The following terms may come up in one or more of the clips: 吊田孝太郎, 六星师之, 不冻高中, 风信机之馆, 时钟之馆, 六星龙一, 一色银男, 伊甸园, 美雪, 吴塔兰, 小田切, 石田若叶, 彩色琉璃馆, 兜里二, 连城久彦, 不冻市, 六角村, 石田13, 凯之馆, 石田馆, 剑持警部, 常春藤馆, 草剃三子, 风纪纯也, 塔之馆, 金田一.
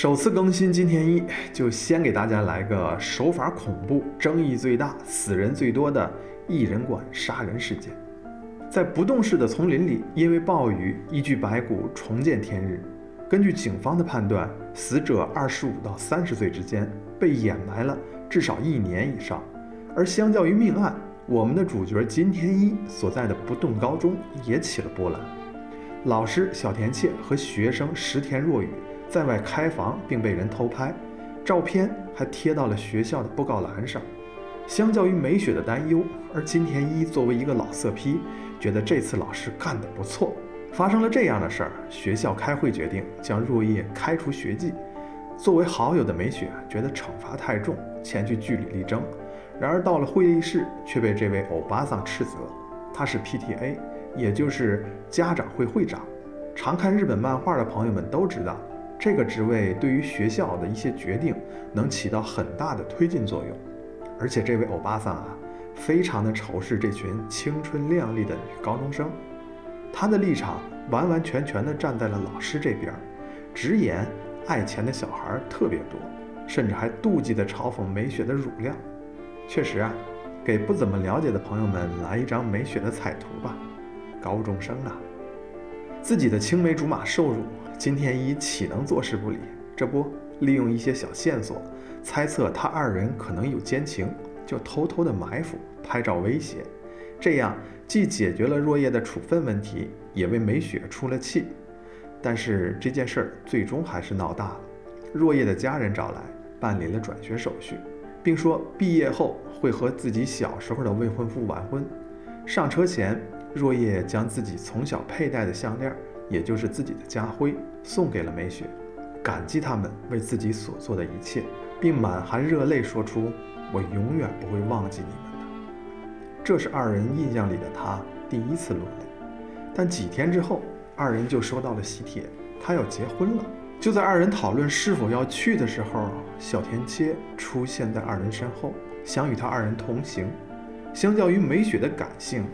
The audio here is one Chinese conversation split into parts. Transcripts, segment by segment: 首次更新金田一，就先给大家来个手法恐怖、争议最大、死人最多的一人馆杀人事件。在不冻市的丛林里，因为暴雨，依据白骨重见天日。根据警方的判断，死者25到30岁之间，被掩埋了至少1年以上。而相较于命案，我们的主角金田一所在的不冻高中也起了波澜。老师小田切和学生石田若雨在外开房，并被人偷拍，照片还贴到了学校的布告栏上。相较于美雪的担忧，而金田一作为一个老色批，觉得这次老师干得不错。发生了这样的事儿，学校开会决定将若叶开除学籍。作为好友的美雪觉得惩罚太重，前去据理力争。然而到了会议室，却被这位欧巴桑斥责。他是 PTA， 也就是家长会会长。常看日本漫画的朋友们都知道，这个职位对于学校的一些决定能起到很大的推进作用。而且这位欧巴桑非常的仇视这群青春靓丽的女高中生。他的立场完完全全地站在了老师这边，直言爱钱的小孩特别多，甚至还妒忌地嘲讽美雪的乳量。确实给不怎么了解的朋友们来一张美雪的彩图吧。高中生自己的青梅竹马受辱，金田一岂能坐视不理？这不，利用一些小线索猜测他二人可能有奸情，就偷偷的埋伏拍照威胁。这样既解决了若叶的处分问题，也为美雪出了气。但是这件事最终还是闹大了，若叶的家人找来办理了转学手续，并说毕业后会和自己小时候的未婚夫完婚。上车前，若叶将自己从小佩戴的项链，也就是自己的家徽，送给了美雪，感激他们为自己所做的一切，并满含热泪说出我永远不会忘记你们的。这是二人印象里的他第一次落泪。但几天之后，二人就收到了喜帖，他要结婚了。就在二人讨论是否要去的时候，小田切出现在二人身后，想与他二人同行。相较于美雪的感性，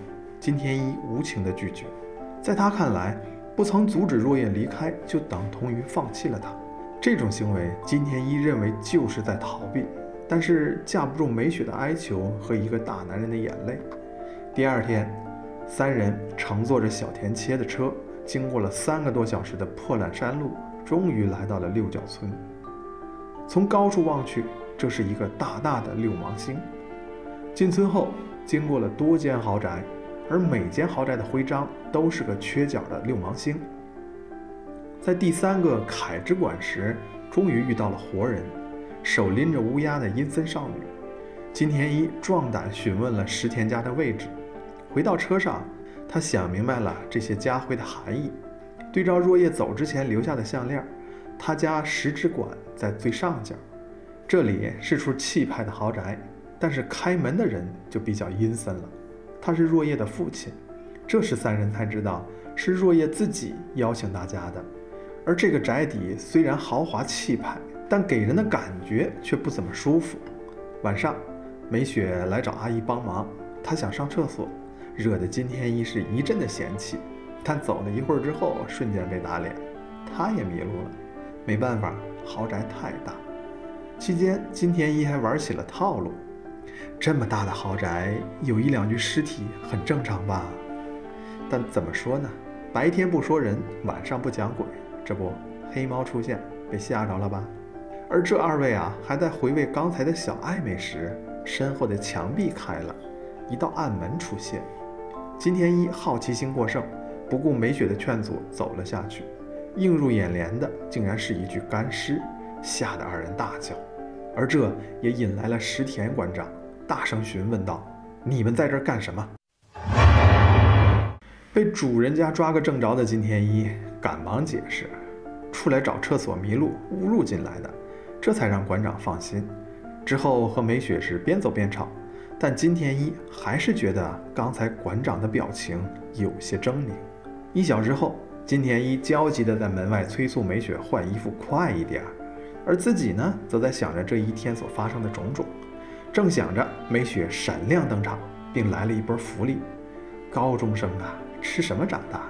金田一无情的拒绝。在他看来，不曾阻止若叶离开，就等同于放弃了他。这种行为，金田一认为就是在逃避，但是架不住美雪的哀求和一个大男人的眼泪。第二天，三人乘坐着小田切的车，经过了3个多小时的破烂山路，终于来到了六角村。从高处望去，这是一个大大的六芒星。进村后，经过了多间豪宅，而每间豪宅的徽章都是个缺角的六芒星。在第3个凯之馆时，终于遇到了活人，手拎着乌鸦的阴森少女。金田一壮胆询问了石田家的位置。回到车上，他想明白了这些家徽的含义。对照若叶走之前留下的项链，他家石之馆在最上角，这里是处气派的豪宅，但是开门的人就比较阴森了。他是若叶的父亲，这时三人才知道是若叶自己邀请大家的。而这个宅邸虽然豪华气派，但给人的感觉却不怎么舒服。晚上，美雪来找阿姨帮忙，她想上厕所，惹得金田一是一阵的嫌弃。但走了一会儿之后，瞬间被打脸，他也迷路了。没办法，豪宅太大。期间，金田一还玩起了套路。这么大的豪宅，有1、2具尸体很正常吧？但怎么说呢？白天不说人，晚上不讲鬼，这不，黑猫出现，被吓着了吧？而这2位还在回味刚才的小暧昧时，身后的墙壁开了，一道暗门出现。金田一好奇心过剩，不顾美雪的劝阻，走了下去。映入眼帘的竟然是一具干尸，吓得2人大叫。而这也引来了石田馆长，大声询问道：“你们在这儿干什么？”被主人家抓个正着的金田一赶忙解释：“出来找厕所迷路，误入进来的。”这才让馆长放心。之后和美雪是边走边吵，但金田一还是觉得刚才馆长的表情有些狰狞。1小时后，金田一焦急地在门外催促美雪换衣服快一点，而自己呢，则在想着这一天所发生的种种。正想着，美雪闪亮登场，并来了一波福利。高中生吃什么长大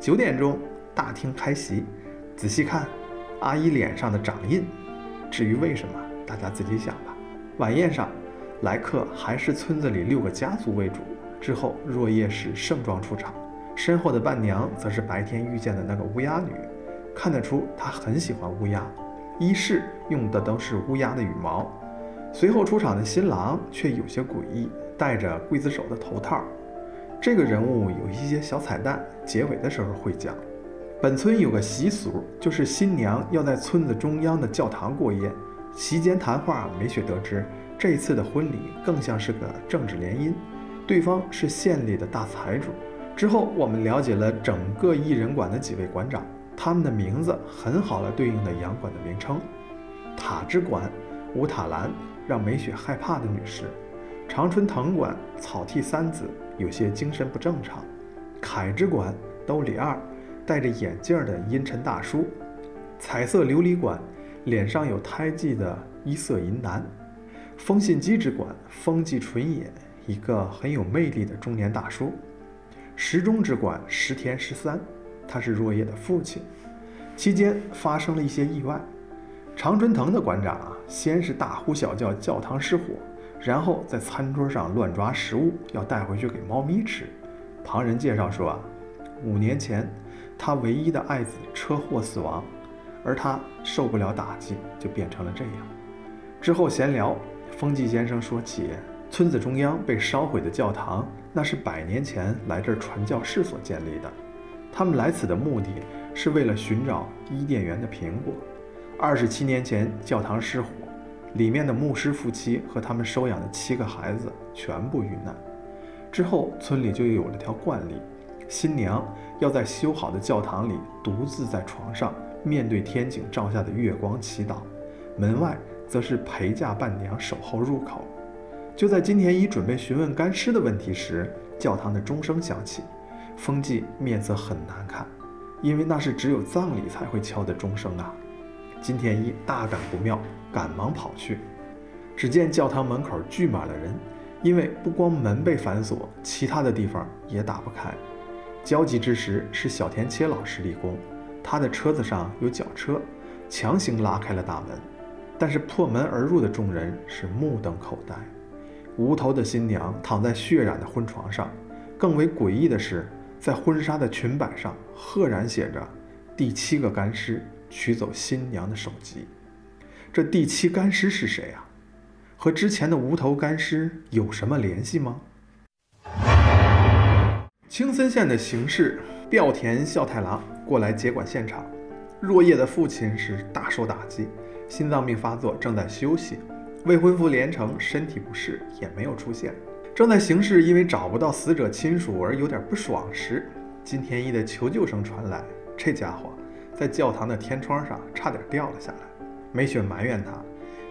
的？9点钟，大厅开席，仔细看，阿姨脸上的掌印。至于为什么，大家自己想吧。晚宴上，来客还是村子里6个家族为主。之后，若叶使盛装出场，身后的伴娘则是白天遇见的那个乌鸦女。看得出她很喜欢乌鸦，衣饰用的都是乌鸦的羽毛。随后出场的新郎却有些诡异，戴着刽子手的头套。这个人物有一些小彩蛋，结尾的时候会讲。本村有个习俗，就是新娘要在村子中央的教堂过夜。席间谈话没雪得知，这一次的婚礼更像是个政治联姻，对方是县里的大财主。之后我们了解了整个艺人馆的几位馆长，他们的名字很好了对应的洋馆的名称。塔之馆吴塔兰让梅雪害怕的女士，长春藤馆草剃三子有些精神不正常，凯之馆兜里二戴着眼镜的阴沉大叔，彩色琉璃馆脸上有胎记的一色银男，风信机之馆风纪纯也一个很有魅力的中年大叔，时钟之馆石田13他是若叶的父亲。期间发生了一些意外，常春藤的馆长先是大呼小叫教堂失火，然后在餐桌上乱抓食物要带回去给猫咪吃。旁人介绍说5年前他唯一的爱子车祸死亡，而他受不了打击就变成了这样。之后闲聊，风纪先生说起村子中央被烧毁的教堂，那是100年前来这儿传教士所建立的，他们来此的目的是为了寻找伊甸园的苹果。27年前教堂失火，里面的牧师夫妻和他们收养的7个孩子全部遇难。之后村里就有了条惯例，新娘要在修好的教堂里独自在床上面对天井照下的月光祈祷，门外则是陪嫁伴娘守候入口。就在金田一准备询问干尸的问题时，教堂的钟声响起，风纪面色很难看，因为那是只有葬礼才会敲的钟声啊。金田一大感不妙，赶忙跑去，只见教堂门口聚满了人，因为不光门被反锁，其他的地方也打不开。焦急之时是小田切老师立功，他的车子上有绞车，强行拉开了大门，但是破门而入的众人是目瞪口呆。无头的新娘躺在血染的婚床上，更为诡异的是，在婚纱的裙摆上赫然写着第7个干尸取走新娘的首级。这第7干尸是谁啊？和之前的无头干尸有什么联系吗？青森县的刑事吊田孝太郎过来接管现场。若叶的父亲是大受打击，心脏病发作正在休息，未婚夫连城身体不适也没有出现。正在刑事因为找不到死者亲属而有点不爽时，金田一的求救声传来，这家伙在教堂的天窗上差点掉了下来。梅雪埋怨他，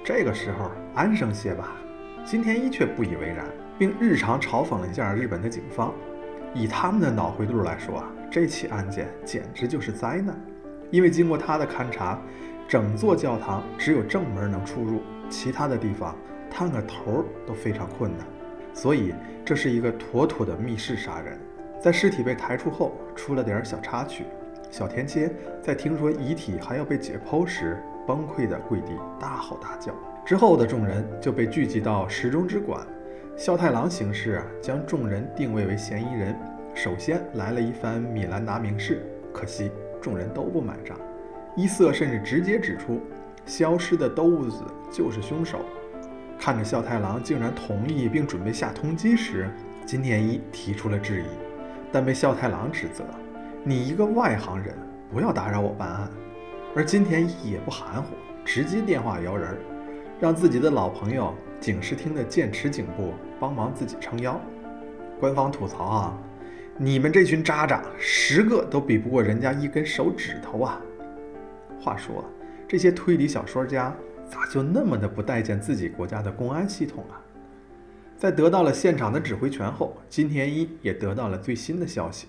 这个时候安生些吧。金田一却不以为然，并日常嘲讽了一下日本的警方。以他们的脑回路来说，这起案件简直就是灾难。因为经过他的勘察，整座教堂只有正门能出入，其他的地方探个头都非常困难，所以这是一个妥妥的密室杀人。在尸体被抬出后，出了点小插曲。小田切在听说遗体还要被解剖时，崩溃的跪地大吼大叫。之后的众人就被聚集到时钟之馆，孝太郎刑事将众人定位为嫌疑人，首先来了一番米兰达明示，可惜众人都不买账。伊瑟甚至直接指出消失的兜物子就是凶手。看着孝太郎竟然同意并准备下通缉时，金田一提出了质疑，但被孝太郎指责，你一个外行人，不要打扰我办案。而金田一也不含糊，直接电话摇人，让自己的老朋友警视厅的剑持警部帮忙自己撑腰。官方吐槽啊，你们这群渣渣，10个都比不过人家一根手指头啊！话说，这些推理小说家咋就那么的不待见自己国家的公安系统啊？在得到了现场的指挥权后，金田一也得到了最新的消息。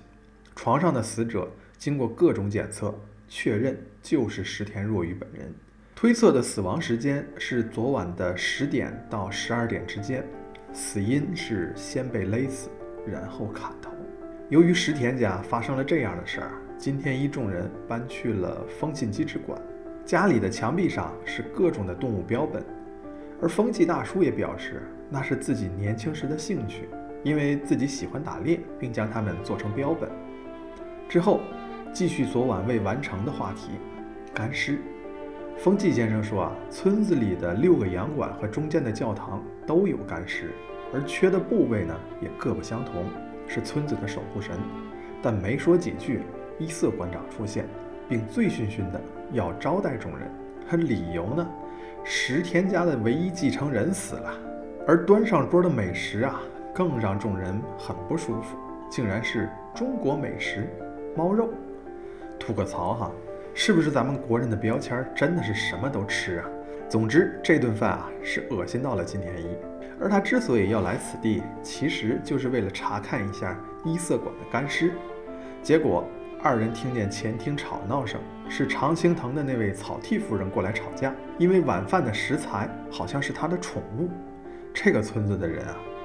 床上的死者经过各种检测确认就是石田若愚本人，推测的死亡时间是昨晚的10点到12点之间，死因是先被勒死然后砍头。由于石田家发生了这样的事儿，金田一众人搬去了风信机之馆。家里的墙壁上是各种的动物标本，而风纪大叔也表示那是自己年轻时的兴趣，因为自己喜欢打猎，并将它们做成标本。之后继续昨晚未完成的话题，干尸。风纪先生说村子里的6个洋馆和中间的教堂都有干尸，而缺的部位呢也各不相同，是村子的守护神。但没说几句，伊瑟馆长出现，并醉醺醺的要招待众人，他理由呢，10天家的唯一继承人死了，而端上桌的美食更让众人很不舒服，竟然是中国美食猫肉。吐个槽哈，是不是咱们国人的标签真的是什么都吃啊？总之这顿饭是恶心到了金田一，而他之所以要来此地，其实就是为了查看一下伊瑟馆的干尸。结果2人听见前厅吵闹声，是常青藤的那位草剃夫人过来吵架，因为晚饭的食材好像是他的宠物。这个村子的人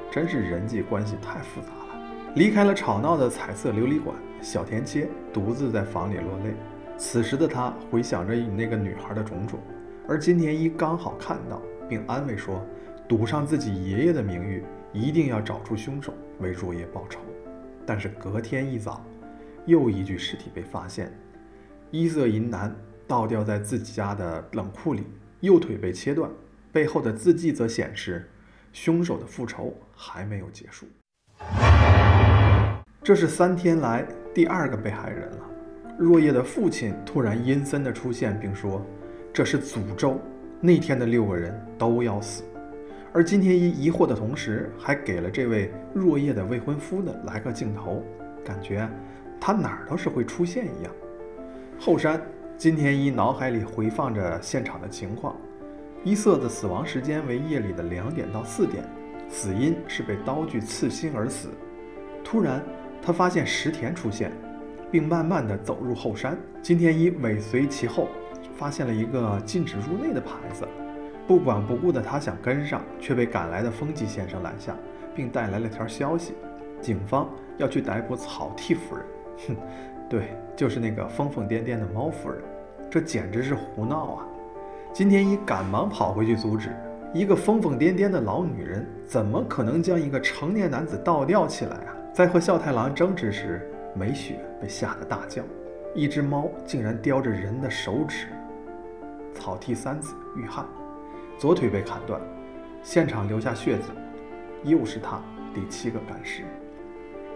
真是人际关系太复杂了。离开了吵闹的彩色琉璃馆，小田切独自在房里落泪。此时的他回想着与那个女孩的种种，而金田一刚好看到，并安慰说，赌上自己爷爷的名誉，一定要找出凶手，为若叶报仇。但是隔天一早，又一具尸体被发现，伊瑟银男倒吊在自己家的冷库里，右腿被切断，背后的字迹则显示凶手的复仇还没有结束。这是3天来第2个被害人了。若叶的父亲突然阴森的出现，并说这是诅咒，那天的6个人都要死。而金田一疑惑的同时，还给了这位若叶的未婚夫呢来个镜头，感觉他哪儿都是会出现一样。后山，金田一脑海里回放着现场的情况。伊瑟的死亡时间为夜里的2点到4点，死因是被刀具刺心而死。突然他发现石田出现，并慢慢地走入后山。金田一尾随其后，发现了一个禁止入内的牌子，不管不顾的他想跟上，却被赶来的风纪先生拦下，并带来了条消息，警方要去逮捕草剃夫人。对，就是那个疯疯癫癫的猫夫人，这简直是胡闹啊！金田一赶忙跑回去阻止，一个疯疯癫癫的老女人怎么可能将一个成年男子倒吊起来啊？在和笑太郎争执时，美雪被吓得大叫，一只猫竟然叼着人的手指。草剃3子遇害，左腿被砍断，现场留下血渍，又是他第7个干尸。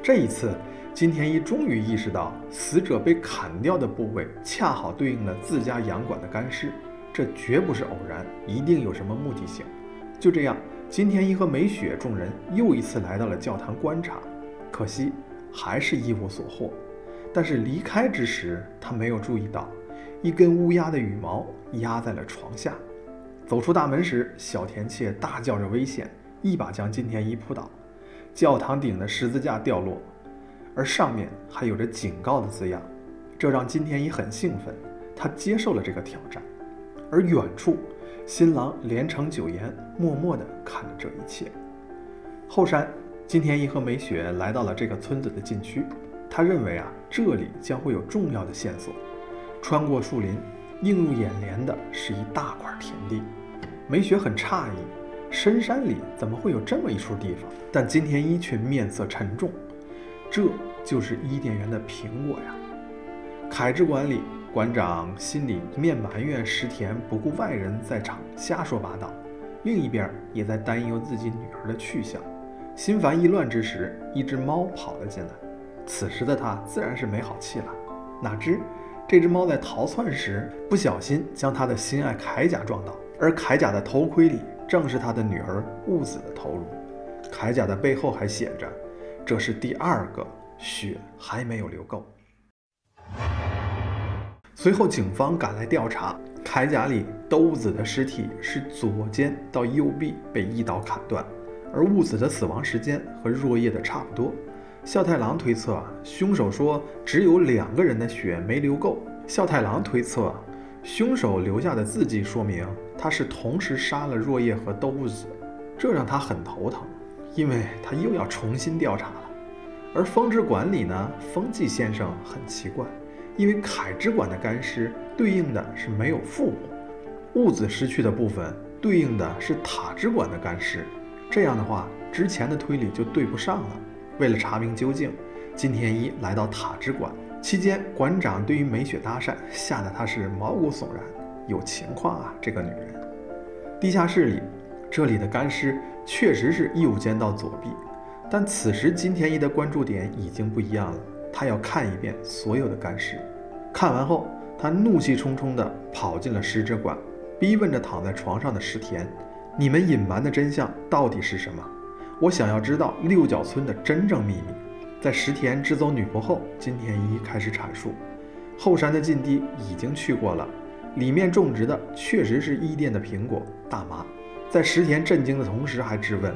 这一次金田一终于意识到，死者被砍掉的部位恰好对应了自家洋馆的干尸，这绝不是偶然，一定有什么目的性。就这样，金田一和美雪众人又一次来到了教堂观察，可惜还是一无所获。但是离开之时，他没有注意到一根乌鸦的羽毛压在了床下。走出大门时，小田切大叫着危险，一把将金田一扑倒，教堂顶的十字架掉落，而上面还有着警告的字样，这让金田一很兴奋，他接受了这个挑战。而远处，新郎连城久彦默默地看着这一切。后山，金田一和美雪来到了这个村子的禁区，他认为这里将会有重要的线索。穿过树林，映入眼帘的是一大块田地，美雪很诧异，深山里怎么会有这么一处地方？但金田一却面色沉重，这就是伊甸园的苹果呀！凯之馆里，馆长心里一面埋怨石田不顾外人在场瞎说八道，另一边也在担忧自己女儿的去向。心烦意乱之时，一只猫跑了进来，此时的他自然是没好气了。哪知这只猫在逃窜时不小心将他的心爱铠甲撞到，而铠甲的头盔里正是他的女儿雾子的头颅，铠甲的背后还写着这是第2个，血还没有流够。随后警方赶来调查，铠甲里兜子的尸体是左肩到右臂被一刀砍断，而雾子的死亡时间和若叶的差不多。笑太郎推测凶手说只有2个人的血没流够，笑太郎推测凶手留下的字迹说明他是同时杀了若叶和兜子，这让他很头疼，因为他又要重新调查了。而风之馆里呢，风纪先生很奇怪，因为揩支管的干湿对应的是没有腹部，戊子失去的部分对应的是塔支管的干湿。这样的话，之前的推理就对不上了。为了查明究竟，金田一来到塔支管，期间馆长对于美雪搭讪吓得他是毛骨悚然，有情况啊，这个女人。地下室里，这里的干湿确实是右肩到左臂，但此时金田一的关注点已经不一样了，他要看一遍所有的干湿。看完后，他怒气冲冲地跑进了湿支管，逼问着躺在床上的石田：“你们隐瞒的真相到底是什么？我想要知道六角村的真正秘密。”在石田支走女仆后，金田一开始阐述：后山的禁地已经去过了，里面种植的确实是伊甸的苹果、大麻。在石田震惊的同时，还质问：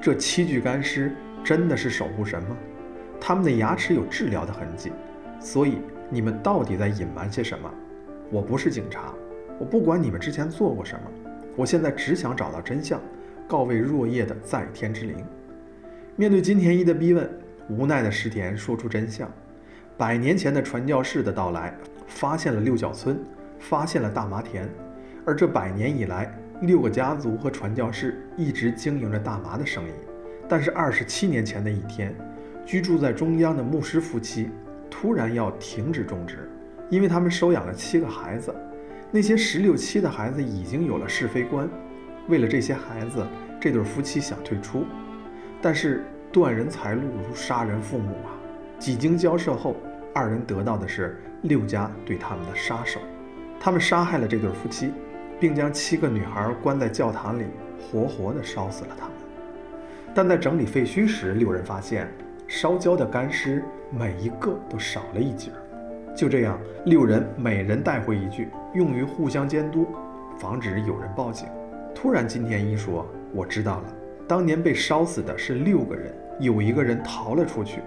这7具干尸真的是守护神吗？他们的牙齿有治疗的痕迹，所以你们到底在隐瞒些什么？我不是警察，我不管你们之前做过什么，我现在只想找到真相，告慰若叶的在天之灵。面对金田一的逼问，无奈的石田说出真相：100年前的传教士的到来，发现了六角村，发现了大麻田，而这100年以来，6个家族和传教士一直经营着大麻的生意，但是27年前的一天，居住在中央的牧师夫妻突然要停止种植，因为他们收养了7个孩子，那些16、17的孩子已经有了是非观，为了这些孩子，这对夫妻想退出，但是断人财路如杀人父母啊！几经交涉后，2人得到的是6家对他们的杀手，他们杀害了这对夫妻，并将7个女孩关在教堂里，活活的烧死了她们。但在整理废墟时，6人发现烧焦的干尸每一个都少了一截。就这样，6人每人带回一具，用于互相监督，防止有人报警。突然金田一说：我知道了，当年被烧死的是6个人，有一个人逃了出去，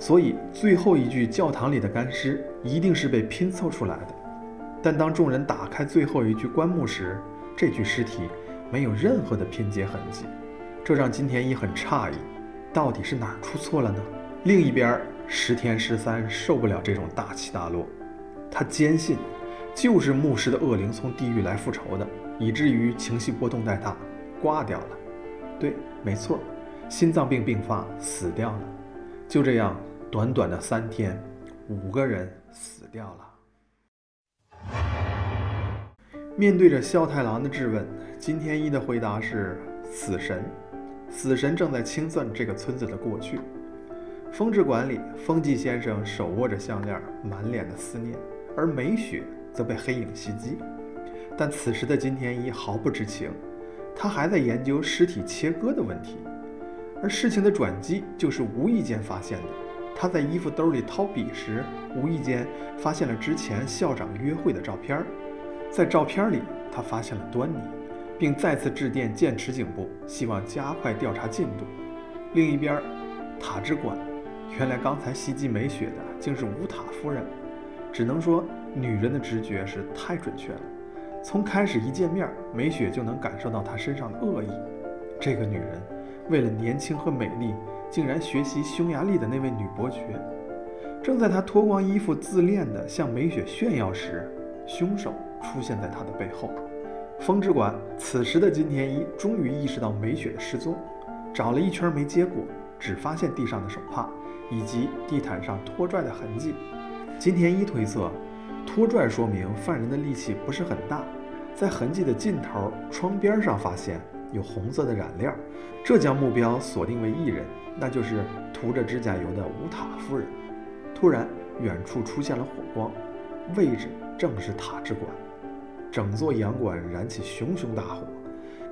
所以最后一具教堂里的干尸一定是被拼凑出来的。但当众人打开最后一具棺木时，这具尸体没有任何的拼接痕迹，这让金田一很诧异，到底是哪儿出错了呢？另一边，石田十三受不了这种大起大落，他坚信就是牧师的恶灵从地狱来复仇的，以至于情绪波动带他挂掉了。对，没错，心脏病并发死掉了。就这样，短短的3天，5个人死掉了。面对着萧太郎的质问，金田一的回答是：死神正在清算这个村子的过去。风之馆里，风纪先生手握着项链，满脸的思念，而美雪则被黑影袭击。但此时的金田一毫不知情，他还在研究尸体切割的问题。而事情的转机就是无意间发现的，他在衣服兜里掏笔时，无意间发现了之前校长约会的照片。在照片里，他发现了端倪，并再次致电剑持警部，希望加快调查进度。另一边，塔之馆，原来刚才袭击美雪的竟是武塔夫人。只能说女人的直觉是太准确了，从开始一见面，美雪就能感受到她身上的恶意。这个女人为了年轻和美丽，竟然学习匈牙利的那位女伯爵。正在她脱光衣服自恋地向美雪炫耀时，凶手出现在他的背后。风之馆，此时的金田一终于意识到美雪的失踪，找了一圈没结果，只发现地上的手帕以及地毯上拖拽的痕迹。金田一推测，拖拽说明犯人的力气不是很大。在痕迹的尽头，窗边上发现有红色的染料，这将目标锁定为1人，那就是涂着指甲油的武塔夫人。突然，远处出现了火光，位置正是塔之馆。整座洋馆燃起熊熊大火，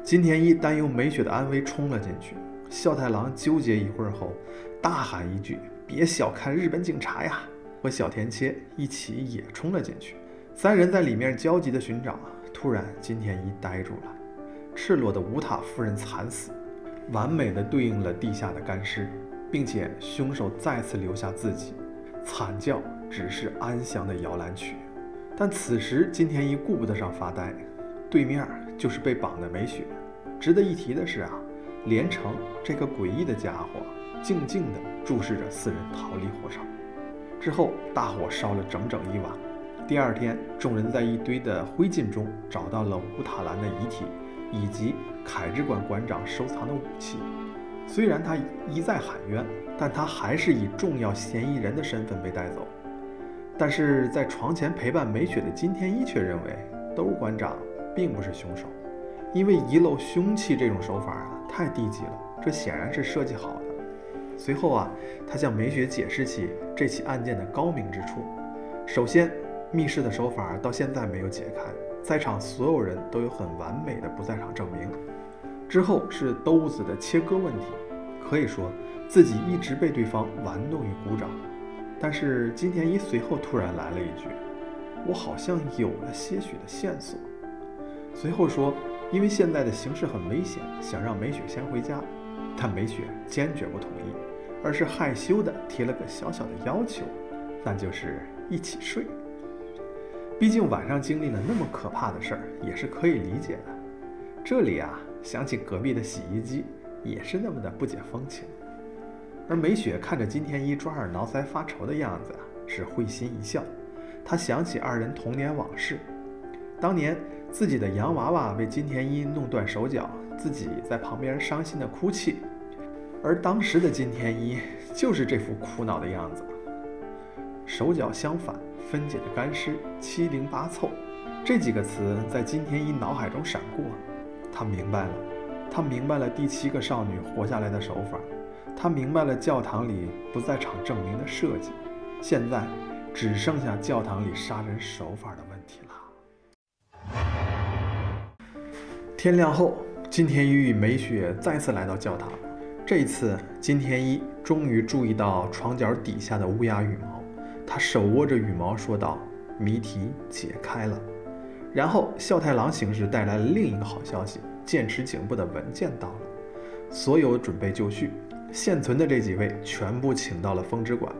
金田一担忧美雪的安危，冲了进去。萧太郎纠结一会儿后，大喊一句：别小看日本警察呀！和小田切一起也冲了进去。3人在里面焦急地寻找，突然金田一呆住了。赤裸的武塔夫人惨死，完美地对应了地下的干尸，并且凶手再次留下自己，惨叫只是安详的摇篮曲。但此时金田一顾不得上发呆，对面就是被绑的美雪。值得一提的是啊，连城这个诡异的家伙静静地注视着4人逃离火场。之后大火烧了整整一晚。第二天，众人在一堆的灰烬中找到了乌塔兰的遗体以及凯之馆馆长收藏的武器。虽然他一再喊冤，但他还是以重要嫌疑人的身份被带走。但是在床前陪伴美雪的金田一却认为兜馆长并不是凶手，因为遗漏凶器这种手法太低级了，这显然是设计好的。随后他向美雪解释起这起案件的高明之处。首先，密室的手法到现在没有解开，在场所有人都有很完美的不在场证明。之后是兜子的切割问题，可以说自己一直被对方玩弄于股掌。但是金田一随后突然来了一句：“我好像有了些许的线索。”随后说，因为现在的形势很危险，想让美雪先回家。但美雪坚决不同意，而是害羞地提了个小小的要求，那就是一起睡。毕竟晚上经历了那么可怕的事儿，也是可以理解的。这里想起隔壁的洗衣机，也是那么的不解风情。而美雪看着金田一抓耳挠腮发愁的样子是会心一笑。她想起二人童年往事，当年自己的洋娃娃被金田一弄断手脚，自己在旁边伤心的哭泣，而当时的金田一就是这副苦恼的样子，手脚相反，分解的干尸，七零八凑，这几个词在金田一脑海中闪过。他明白了第七个少女活下来的手法，他明白了教堂里不在场证明的设计，现在只剩下教堂里杀人手法的问题了。天亮后，金田一与美雪再次来到教堂。这次金田一终于注意到床角底下的乌鸦羽毛，他手握着羽毛说道：“谜题解开了。”然后孝太郎行事带来了另一个好消息，剑持警部的文件到了，所有准备就绪，现存的这几位全部请到了风之馆。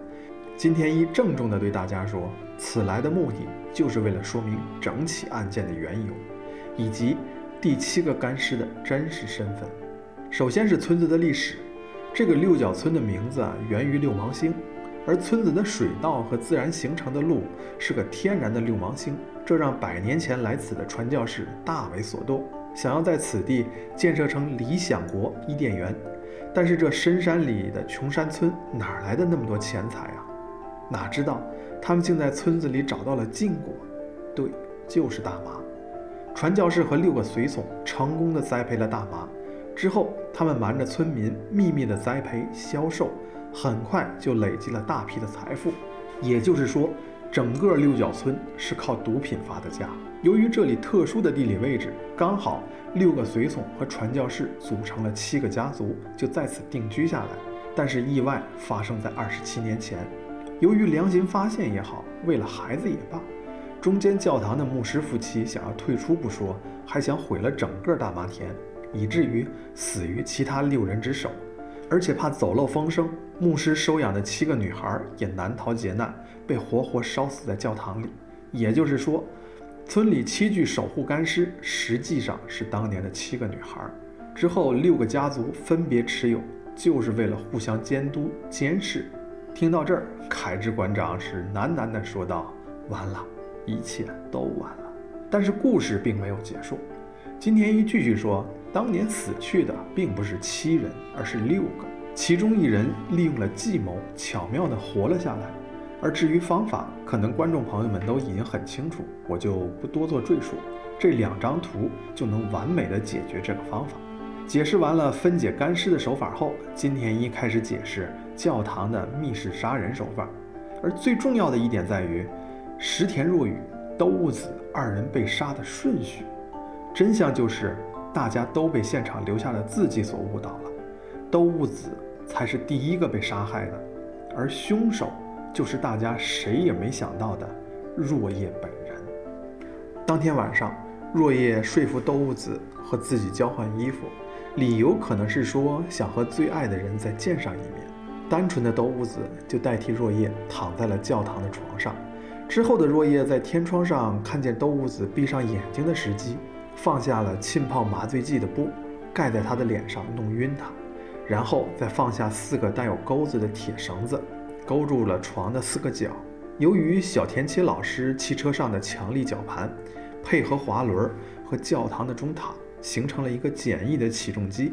金田一郑重地对大家说，此来的目的就是为了说明整起案件的缘由，以及第七个干尸的真实身份。首先是村子的历史，这个六角村的名字源于六芒星，而村子的水道和自然形成的路是个天然的六芒星，这让100年前来此的传教士大为所动，想要在此地建设成理想国伊甸园。但是这深山里的穷山村哪来的那么多钱财哪知道他们竟在村子里找到了禁果，对，就是大麻。传教士和6个随从成功的栽培了大麻，之后他们瞒着村民秘密的栽培销售，很快就累积了大批的财富。也就是说，整个六角村是靠毒品发的家。由于这里特殊的地理位置，刚好6个随从和传教士组成了7个家族，就在此定居下来。但是意外发生在27年前，由于良心发现也好，为了孩子也罢，中间教堂的牧师夫妻想要退出不说，还想毁了整个大麻田，以至于死于其他6人之手。而且怕走漏风声，牧师收养的7个女孩也难逃劫难，被活活烧死在教堂里。也就是说，村里7具守护干尸实际上是当年的7个女孩。之后6个家族分别持有，就是为了互相监督监视。听到这儿，凯之馆长是喃喃地说道：“完了，一切都完了。”但是故事并没有结束。金田一继续说，当年死去的并不是7人，而是6个，其中一人利用了计谋巧妙地活了下来。而至于方法，可能观众朋友们都已经很清楚，我就不多做赘述。这2张图就能完美地解决这个方法。解释完了分解干尸的手法后，金田一开始解释教堂的密室杀人手法。而最重要的一点在于石田若雨、兜子2人被杀的顺序，真相就是大家都被现场留下的字迹所误导了，兜子才是第1个被杀害的，而凶手就是大家谁也没想到的若叶本人。当天晚上，若叶说服兜子和自己交换衣服，理由可能是说想和最爱的人再见上一面。单纯的兜子就代替若叶躺在了教堂的床上。之后的若叶在天窗上看见兜子闭上眼睛的时机，放下了浸泡麻醉剂的布盖在他的脸上弄晕他，然后再放下4个带有钩子的铁绳子，勾住了床的四个角。由于小田切老师汽车上的强力绞盘，配合滑轮和教堂的中塔，形成了一个简易的起重机，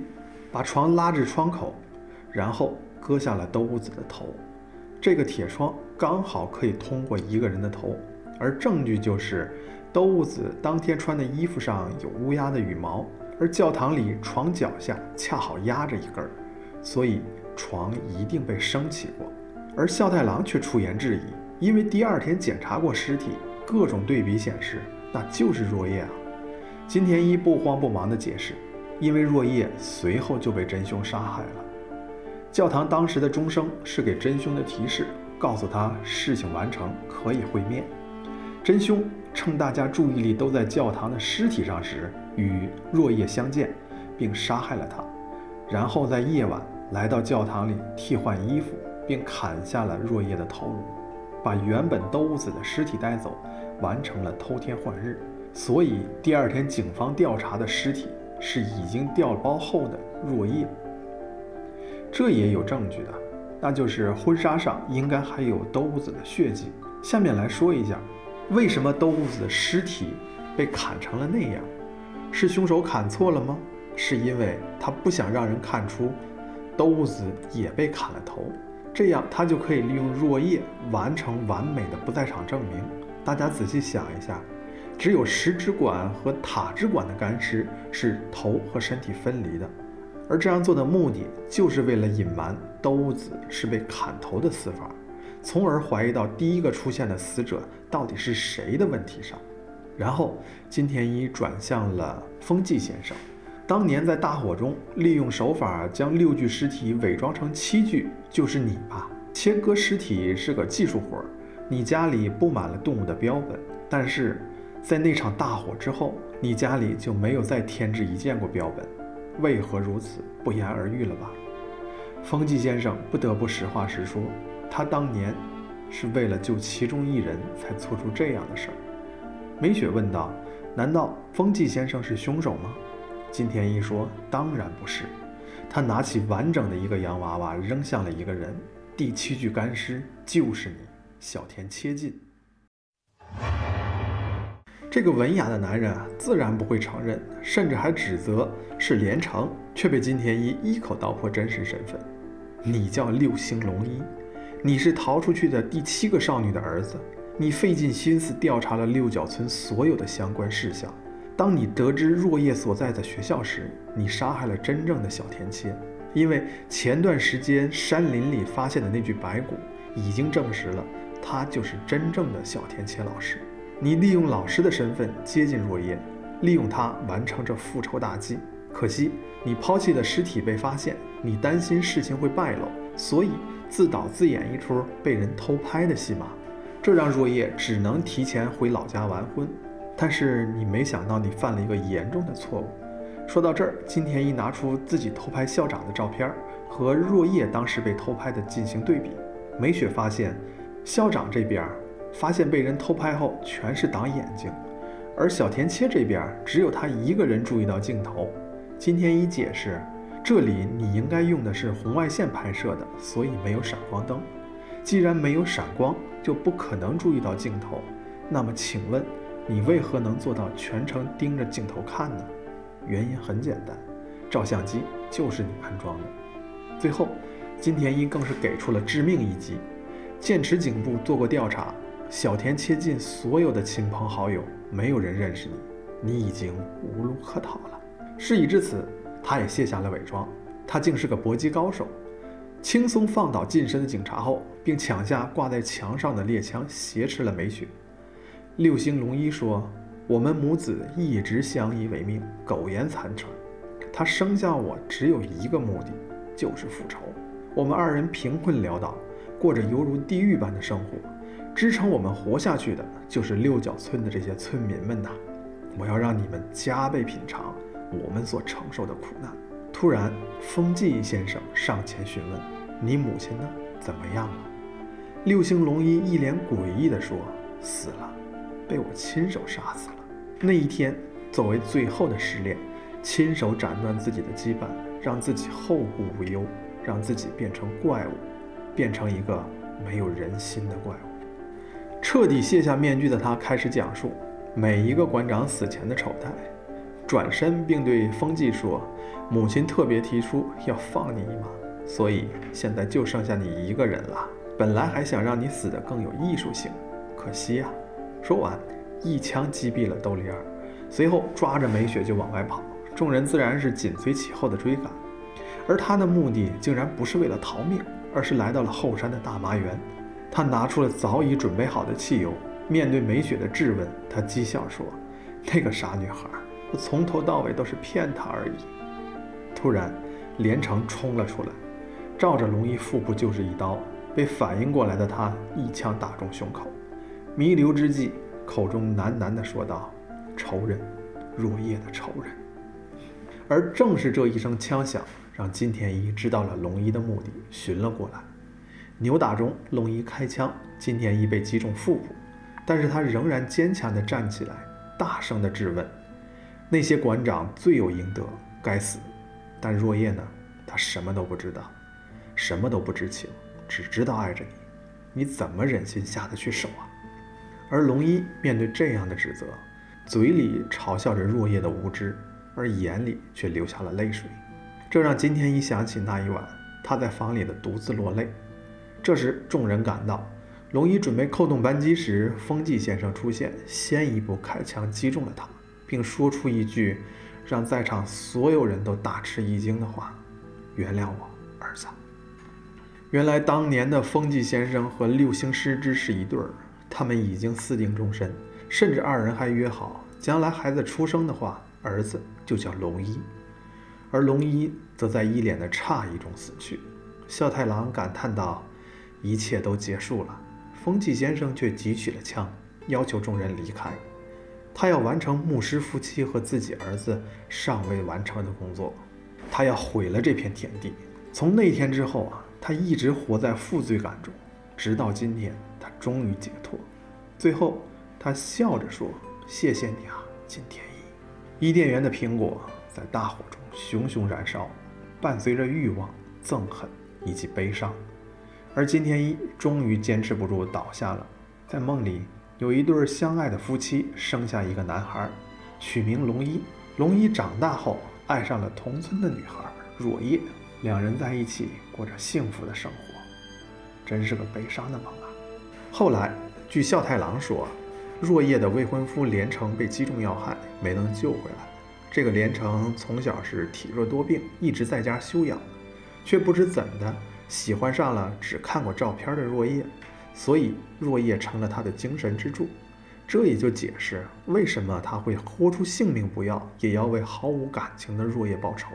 把床拉至窗口，然后割下了兜子的头。这个铁窗刚好可以通过一个人的头，而证据就是兜子当天穿的衣服上有乌鸦的羽毛，而教堂里床脚下恰好压着一根，所以床一定被升起过。而孝太郎却出言质疑，因为第二天检查过尸体，各种对比显示那就是若叶啊。金田一不慌不忙地解释，因为若叶随后就被真凶杀害了。教堂当时的钟声是给真凶的提示，告诉他事情完成，可以会面。真凶趁大家注意力都在教堂的尸体上时，与若叶相见，并杀害了他，然后在夜晚来到教堂里替换衣服，并砍下了若叶的头颅，把原本兜子的尸体带走，完成了偷天换日。所以第二天警方调查的尸体是已经掉包后的若叶。这也有证据的，那就是婚纱上应该还有兜子的血迹。下面来说一下为什么兜子的尸体被砍成了那样。是凶手砍错了吗？是因为他不想让人看出兜子也被砍了头，这样他就可以利用若叶完成完美的不在场证明。大家仔细想一下，只有食指管和塔指管的干尸是头和身体分离的，而这样做的目的就是为了隐瞒兜子是被砍头的死法，从而怀疑到第一个出现的死者到底是谁的问题上。然后金田一转向了丰纪先生，当年在大火中利用手法将6具尸体伪装成7具，就是你吧。切割尸体是个技术活，你家里布满了动物的标本，但是在那场大火之后，你家里就没有再添置一件过标本，为何如此，不言而喻了吧。丰纪先生不得不实话实说，他当年是为了救其中一人才做出这样的事儿。美雪问道，难道丰纪先生是凶手吗？金田一说，当然不是。他拿起完整的一个洋娃娃扔向了一个人，第7具干尸就是你，小田切近。这个文雅的男人自然不会承认，甚至还指责是连城，却被金田一一口道破真实身份。你叫六星龙一，你是逃出去的第7个少女的儿子，你费尽心思调查了六角村所有的相关事项。当你得知若叶所在的学校时，你杀害了真正的小田切，因为前段时间山林里发现的那具白骨已经证实了他就是真正的小田切老师。你利用老师的身份接近若叶，利用他完成这复仇大计。可惜你抛弃的尸体被发现，你担心事情会败露，所以自导自演一出被人偷拍的戏码，这让若叶只能提前回老家完婚。但是你没想到，你犯了一个严重的错误。说到这儿，金田一拿出自己偷拍校长的照片和若叶当时被偷拍的进行对比。美雪发现，校长这边发现被人偷拍后全是挡眼睛，而小田切这边只有他一个人注意到镜头。金田一解释，这里你应该用的是红外线拍摄的，所以没有闪光灯。既然没有闪光，就不可能注意到镜头。那么请问你为何能做到全程盯着镜头看呢？原因很简单，照相机就是你安装的。最后，金田一更是给出了致命一击。剑齿警部做过调查，小田切近所有的亲朋好友，没有人认识你，你已经无路可逃了。事已至此，他也卸下了伪装，他竟是个搏击高手，轻松放倒近身的警察后，并抢下挂在墙上的猎枪，挟持了美雪。六星龙一说，我们母子一直相依为命，苟延残喘。他生下我只有一个目的，就是复仇。我们2人贫困潦倒，过着犹如地狱般的生活，支撑我们活下去的就是六角村的这些村民们呐！我要让你们加倍品尝我们所承受的苦难。突然，丰纪先生上前询问，你母亲呢？怎么样了？六星龙一一脸诡异地说，死了，被我亲手杀死了。那一天作为最后的失恋，亲手斩断自己的羁绊，让自己后顾无忧，让自己变成怪物，变成一个没有人心的怪物。彻底卸下面具的他开始讲述每一个馆长死前的丑态，转身并对风纪说：“母亲特别提出要放你一马，所以现在就剩下你一个人了。本来还想让你死得更有艺术性，可惜啊。”说完，一枪击毙了兜里尔，随后抓着梅雪就往外跑。众人自然是紧随其后的追赶，而他的目的竟然不是为了逃命，而是来到了后山的大麻园。他拿出了早已准备好的汽油，面对梅雪的质问，他讥笑说：“那个傻女孩，我从头到尾都是骗她而已。”突然，连城冲了出来，照着龙一腹部就是一刀，被反应过来的他一枪打中胸口。弥留之际，口中喃喃地说道：“仇人，若夜的仇人。”而正是这一声枪响，让金田一知道了龙一的目的，寻了过来。扭打中，龙一开枪，金田一被击中腹部，但是他仍然坚强地站起来，大声地质问：“那些馆长罪有应得，该死。但若夜呢？他什么都不知道，什么都不知情，只知道爱着你，你怎么忍心下得去手啊？”而龙一面对这样的指责，嘴里嘲笑着若夜的无知，而眼里却流下了泪水，这让金田一想起那一晚他在房里的独自落泪。这时众人赶到，龙一准备扣动扳机时，风纪先生出现，先一步开枪击中了他，并说出一句让在场所有人都大吃一惊的话：“原谅我，儿子。”原来当年的风纪先生和六星师之是一对儿，他们已经私定终身，甚至二人还约好，将来孩子出生的话，儿子就叫龙一。而龙一则在一脸的诧异中死去。笑太郎感叹道：“一切都结束了。”风纪先生却举起了枪，要求众人离开，他要完成牧师夫妻和自己儿子尚未完成的工作，他要毁了这片田地。从那天之后啊，他一直活在负罪感中，直到今天他终于解脱。最后他笑着说：“谢谢你啊，金田一。”伊甸园的苹果在大火中熊熊燃烧，伴随着欲望、憎恨以及悲伤。而金田一终于坚持不住倒下了。在梦里，有一对相爱的夫妻生下一个男孩，取名龙一。龙一长大后爱上了同村的女孩若夜，两人在一起过着幸福的生活。真是个悲伤的梦啊。后来据笑太郎说，若夜的未婚夫连城被击中要害，没能救回来。这个连城从小是体弱多病，一直在家休养，却不知怎的喜欢上了只看过照片的若夜，所以若夜成了他的精神支柱。这也就解释为什么他会豁出性命不要，也要为毫无感情的若夜报仇。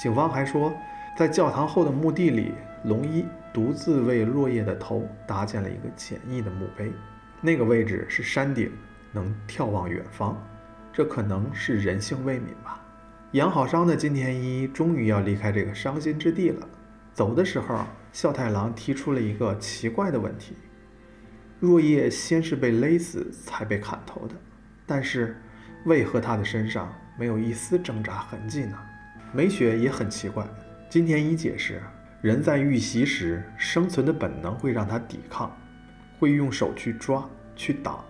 警方还说，在教堂后的墓地里，龙一独自为若夜的头搭建了一个简易的墓碑，那个位置是山顶，能眺望远方。这可能是人性未泯吧。养好伤的金田一终于要离开这个伤心之地了。走的时候，笑太郎提出了一个奇怪的问题：若夜先是被勒死才被砍头的，但是为何他的身上没有一丝挣扎痕迹呢？梅雪也很奇怪。金田一解释，人在遇袭时，生存的本能会让他抵抗，会用手去抓、去挡，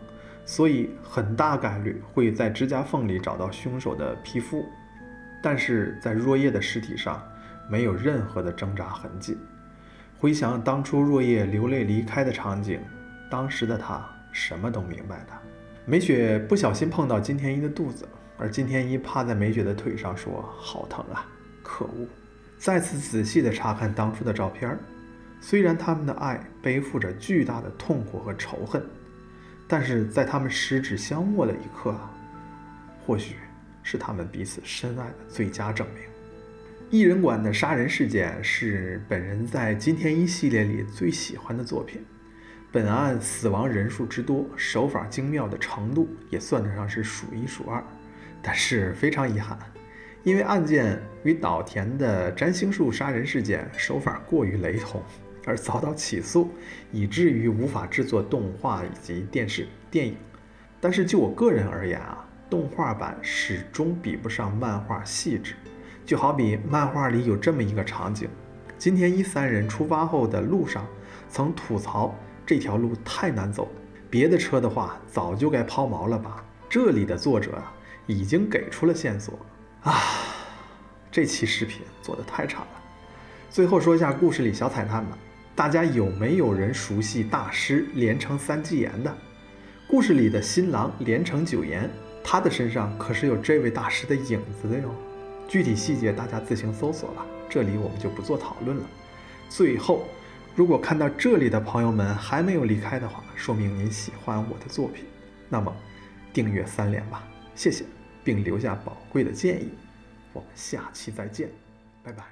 所以很大概率会在指甲缝里找到凶手的皮肤，但是在若夜的尸体上没有任何的挣扎痕迹。回想当初若夜流泪离开的场景，当时的他什么都明白了。梅雪不小心碰到金田一的肚子，而金田一趴在梅雪的腿上说：“好疼啊，可恶。”再次仔细地查看当初的照片，虽然他们的爱背负着巨大的痛苦和仇恨，但是在他们十指相握的一刻，或许是他们彼此深爱的最佳证明。一人馆的杀人事件是本人在金田一系列里最喜欢的作品，本案死亡人数之多，手法精妙的程度也算得上是数一数二。但是非常遗憾，因为案件与岛田的占星术杀人事件手法过于雷同，而遭到起诉，以至于无法制作动画以及电视电影。但是就我个人而言啊，动画版始终比不上漫画细致。就好比漫画里有这么一个场景，金田一三人出发后的路上，曾吐槽这条路太难走了，别的车的话早就该抛锚了吧。这里的作者啊，已经给出了线索啊。这期视频做得太差了。最后说一下故事里小彩蛋吧，大家有没有人熟悉大师连城三季言的？故事里的新郎连城九言，他的身上可是有这位大师的影子的哟。具体细节大家自行搜索吧，这里我们就不做讨论了。最后，如果看到这里的朋友们还没有离开的话，说明您喜欢我的作品，那么订阅3连吧，谢谢，并留下宝贵的建议。我们下期再见，拜拜。